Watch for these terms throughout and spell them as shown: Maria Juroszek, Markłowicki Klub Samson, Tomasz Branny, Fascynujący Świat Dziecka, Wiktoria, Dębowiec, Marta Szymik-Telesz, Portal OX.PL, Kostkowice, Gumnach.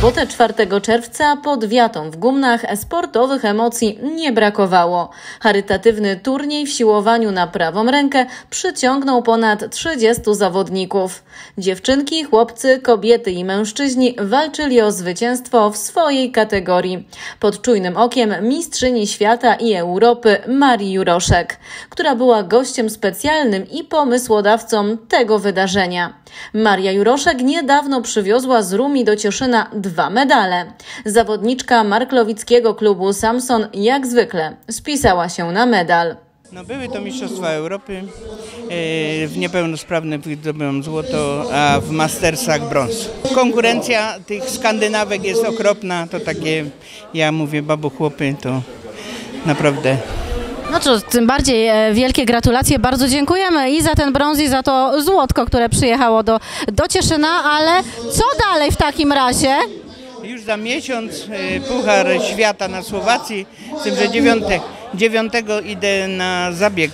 sobotę 4 czerwca pod Wiatą w Gumnach sportowych emocji nie brakowało. Charytatywny turniej w siłowaniu na prawą rękę przyciągnął ponad 30 zawodników. Dziewczynki, chłopcy, kobiety i mężczyźni walczyli o zwycięstwo w swojej kategorii. Pod czujnym okiem mistrzyni świata i Europy Marii Juroszek, która była gościem specjalnym i pomysłodawcą tego wydarzenia. Maria Juroszek niedawno przywiozła z Rumi do Cieszyna 2 medale. Zawodniczka Markłowickiego Klubu Samson jak zwykle spisała się na medal. No, były to Mistrzostwa Europy, w niepełnosprawnych wydobyłam złoto, a w mastersach brąz. Konkurencja tych Skandynawek jest okropna, to takie, ja mówię, babo chłopy, to naprawdę... No cóż, tym bardziej wielkie gratulacje, bardzo dziękujemy i za ten brąz, i za to złotko, które przyjechało do Cieszyna, ale co dalej w takim razie? Już za miesiąc Puchar Świata na Słowacji, z tym, że 9 idę na zabieg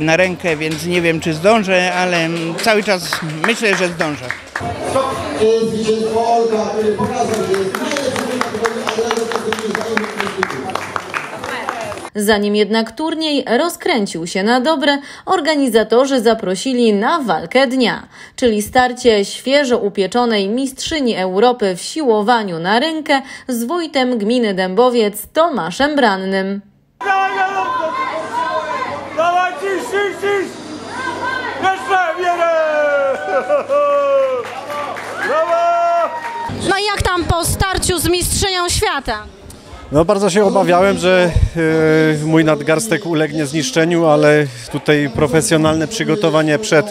na rękę, więc nie wiem, czy zdążę, ale cały czas myślę, że zdążę. Zanim jednak turniej rozkręcił się na dobre, organizatorzy zaprosili na walkę dnia, czyli starcie świeżo upieczonej mistrzyni Europy w siłowaniu na rękę z wójtem gminy Dębowiec Tomaszem Brannym. No i jak tam po starciu z mistrzynią świata? No, bardzo się obawiałem, że mój nadgarstek ulegnie zniszczeniu, ale tutaj profesjonalne przygotowanie przed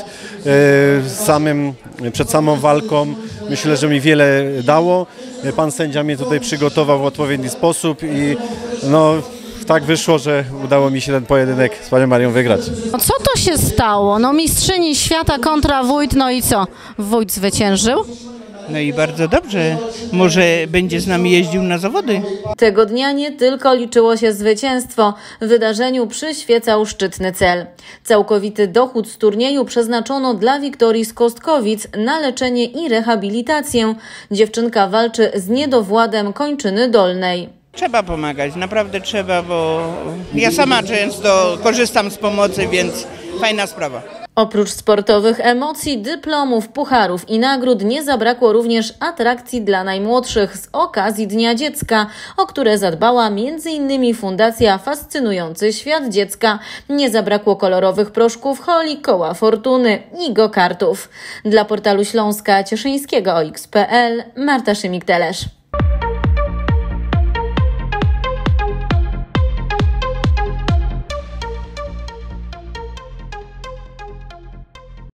samą walką myślę, że mi wiele dało. Pan sędzia mnie tutaj przygotował w odpowiedni sposób i no, tak wyszło, że udało mi się ten pojedynek z panią Marią wygrać. No, co to się stało? No, mistrzyni świata kontra wójt, no i co? Wójt zwyciężył? No i bardzo dobrze, może będzie z nami jeździł na zawody. Tego dnia nie tylko liczyło się zwycięstwo, wydarzeniu przyświecał szczytny cel. Całkowity dochód z turnieju przeznaczono dla Wiktorii z Kostkowic na leczenie i rehabilitację. Dziewczynka walczy z niedowładem kończyny dolnej. Trzeba pomagać, naprawdę trzeba, bo ja sama często korzystam z pomocy, więc fajna sprawa. Oprócz sportowych emocji, dyplomów, pucharów i nagród nie zabrakło również atrakcji dla najmłodszych z okazji Dnia Dziecka, o które zadbała m.in. Fundacja Fascynujący Świat Dziecka. Nie zabrakło kolorowych proszków holi, koła fortuny i go-kartów. Dla portalu Śląska Cieszyńskiego OX.PL Marta Szymik-Telesz.